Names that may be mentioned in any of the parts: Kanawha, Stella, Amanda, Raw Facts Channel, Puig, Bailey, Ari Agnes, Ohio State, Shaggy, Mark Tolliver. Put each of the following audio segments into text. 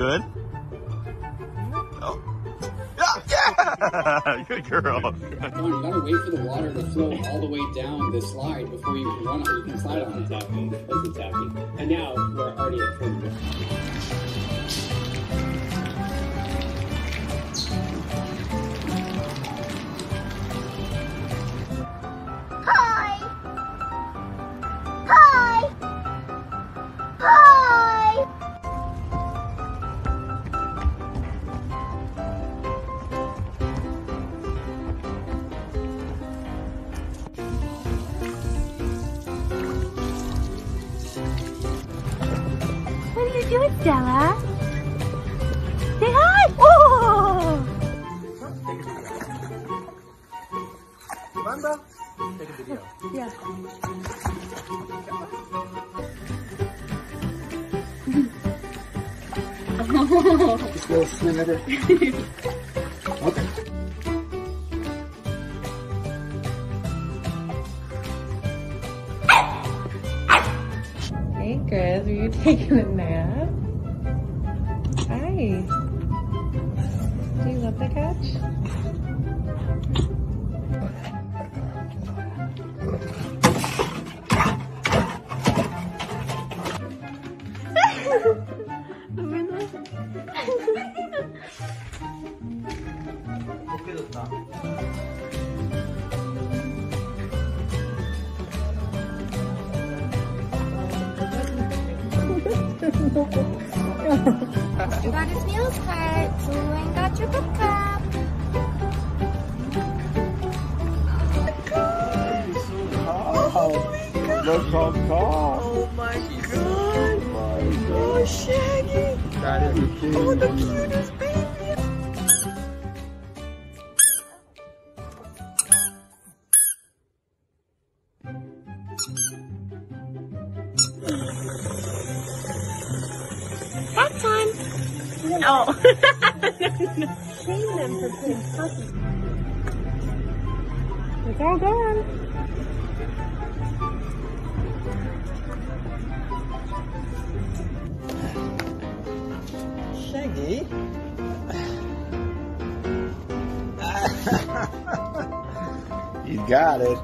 Good? Oh. Yeah! Good girl. You got to wait for the water to flow all the way down this slide before you can run on it. You can slide on it. That's the tapping. And now we're already at 40. What are you doing, Stella? Say hi! Oh! Amanda, take a video. Yeah. Just go snippet. Okay. Hey, Chris, were you taking a nap? Do you love the couch? You got his meals cut, so you ain't got your book cup. Oh my god! Oh Shaggy! That is cute. Oh, the cutest baby. Nap time. No. No. Shame them for putting pussy. It's all gone. Shaggy. You got it.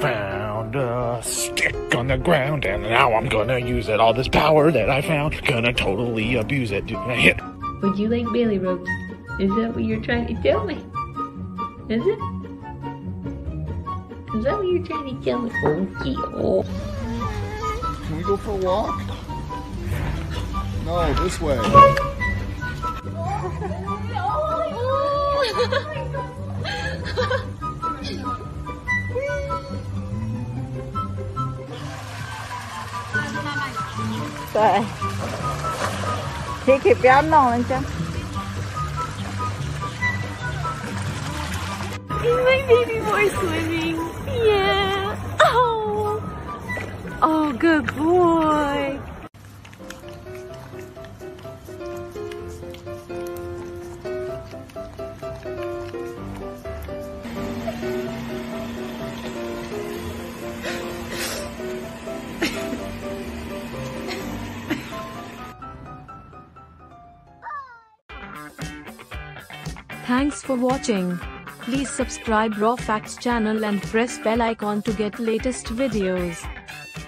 Found a stick on the ground, and now I'm gonna use it. All this power that I found, gonna totally abuse it. Dude, I hit. Would you like Bailey ropes? Is that what you're trying to tell me? Is it? Is that what you're trying to tell me? Okay. Oh. Can we go for a walk? No, this way. Rồi chị kịp cái ấm nồi lên chăng? My baby boy swimming. Yeah. Oh. Oh, good boy. Thanks for watching. Please subscribe Raw Facts channel and press bell icon to get latest videos.